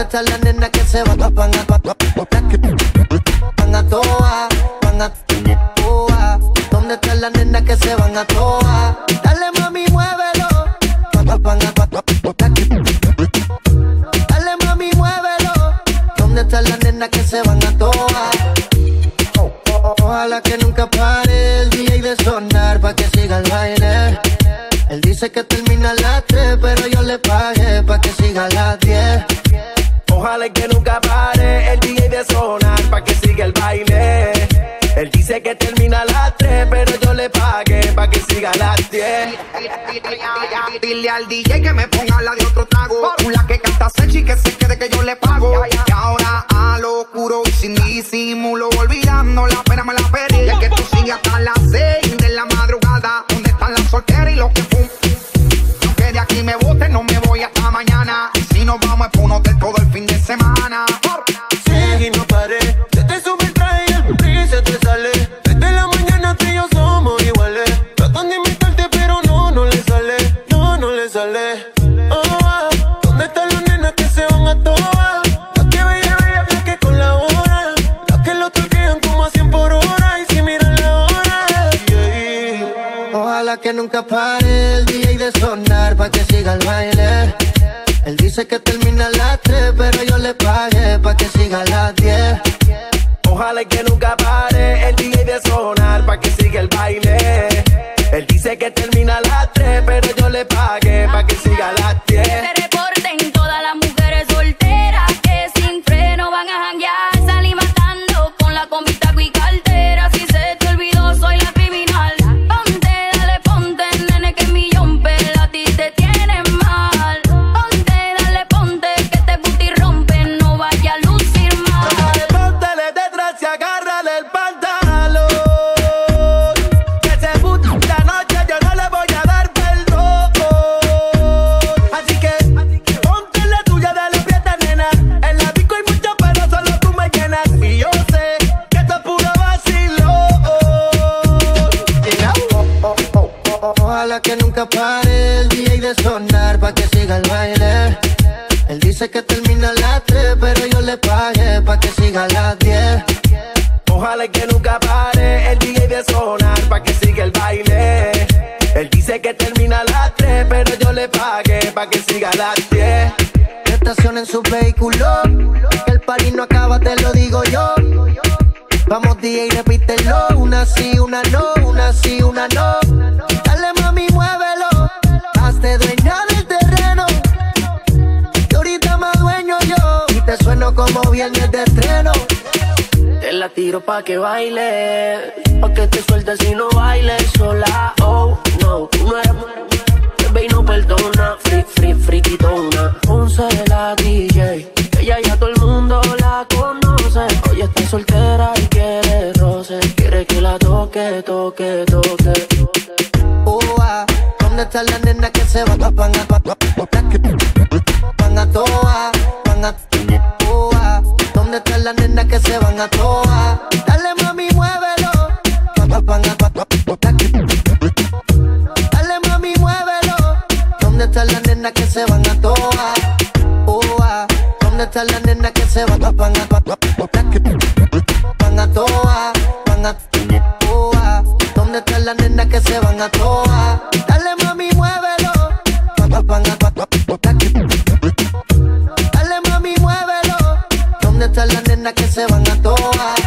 ¿Dónde está la nena que se va a pan a toa? Pan a toa, pan a toa. ¿Dónde está la nena que se van a toa? Dale mami, muévelo. Pan a toa. Dale mami, muévelo. ¿Dónde está la nena que se van a toa? Ojalá que nunca pare el DJ de sonar pa' que siga el baile. Él dice que termina a las 3, pero yo le pagué pa' que siga a las 10. Ojalá que nunca pare el DJ de sonar pa' que siga el baile. Él dice que termina a las 3, pero yo le pagué pa' que siga a las 10. Dile al DJ que me ponga la de otro trago, la que canta Sechi que se quede que yo le pago. Y ahora a lo oscuro y sin disimulo, olvidando la pena me la perdí. Es que tú sigues hasta las 6 de la madrugada, donde están las solteras y los que fuman. Que de aquí me boten, no me voy hasta mañana. Y si nos vamos es por un hotel todo el fin de semana. Sí, y no paré, se te sube el traje y el frío se te sale. Desde la mañana tú y yo somos iguales. Tratan de invitarte pero no, no le sale. No, no le sale. Oh, ah. ¿Dónde están las nenas que se van a toa? Las que bella, bella, las que colaboran, las que lo toquean como a 100 por hora. Y si miran la hora, yeah. Ojalá que nunca pare el DJ de sonar pa' que siga el baile. Él dice que termina a las 3, pero yo le pagué pa' que siga a las 10. Ojalá que nunca pare el DJ de sonar pa' que siga el baile. Él dice que termina a las 3, pero yo le pagué pa' que siga a las 10. Que se reporten todas las mujeres solteras que sin freno van a janguear. Salí matando con la combita y cartera. Si se te olvidó, soy la criminal. Ponte, dale, ponte, nene, que mi jumper a ti te tiene mal. Ojalá que nunca pare el DJ de sonar pa' que siga el baile. Él dice que termina a las 3, pero yo le pagué pa' que siga a las 10. Ojalá que nunca pare el DJ de sonar pa' que siga el baile. Él dice que termina a las 3, pero yo le pagué pa' que siga a las 10. Estacionen su vehículo, que el party no acaba, te lo digo yo. Vamos DJ, repítelo, una sí, una no, una sí, una no. Dale mami, muévelo, hazte dueña del terreno. Que ahorita más dueño yo, y te sueno como viernes de estreno. Te la tiro pa' que baile, pa' que te sueltes y no bailes sola. Oh, no, tú no eres bebé y no perdona, friquitona. Ponce la DJ, ella ya todo el mundo la conoce. Hoy está soltera y quiere roce, quiere que la toque, toque, toque. Oh, ah. ¿Dónde está la nena que se va a pan a toa? Pan a toa, pan a toa. ¿Dónde está la nena que se van a toa? Dale mami, muévelo. Pan a toa. Dale mami, muévelo. ¿Dónde está la nena que se van a toa? Oh, ah. ¿Dónde está la nena que se va a pan a toa? Pan a toa, pan a toa. ¿Dónde está la nena que se van a toa? Dale mami, muévelo. Dale mami, muévelo. ¿Dónde está la nena que se van a toa?